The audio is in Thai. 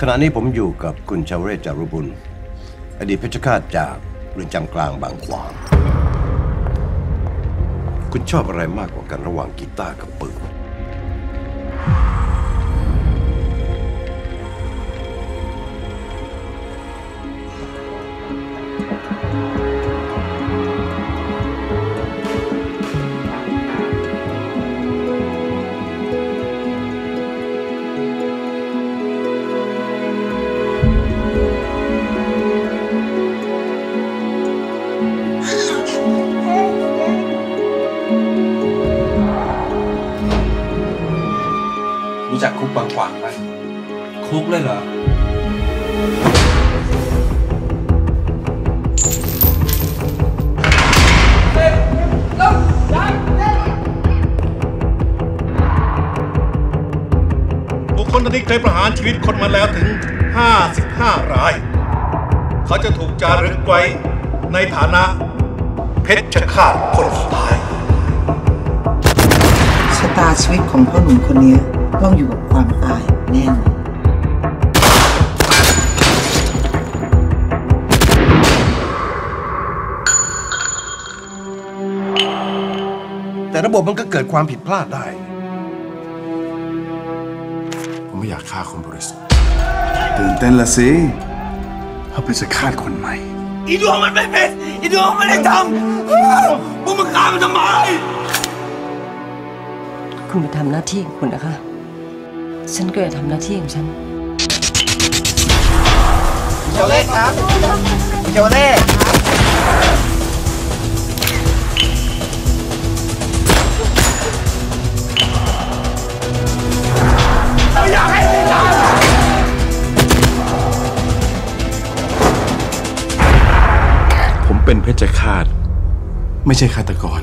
ขณะนี้ผมอยู่กับคุณชาวเรศจารุบุญอดีตเพชฌฆาตจากเรือนจำกลางบางขวางคุณชอบอะไรมากกว่ากันระหว่างกีตาร์กับปืนจากคุกบางขวางไปคุกเลยเหรอบุคคลนี้เคยประหารชีวิตคนมาแล้วถึง55รายเขาจะถูกจารึกไว้ในฐานะเพชฌฆาตคนสุดท้ายชะตาชีวิตของพ่อหนุ่มคนนี้ต้องอยู่กับความตายแน่นอนแต่ระบบมันก็เกิดความผิดพลาดได้ผมไม่อยากฆ่าคนบริสุทธิ์ตื่นเต้นละสิเขาเป็นจะฆ่าคนใหม่อีดวงมันไม่เป็นอีดวงไม่ได้ทำพวกมึงฆ่ามันทำไมคุณมาทำหน้าที่ของคุณนะคะฉันก็จะทำหน้าที่ของฉันเจ้าเล่ห์ครับเจ้าเล่ห์เราอยากให้ติดตามผมเป็นเพชฌฆาตไม่ใช่ฆาตกร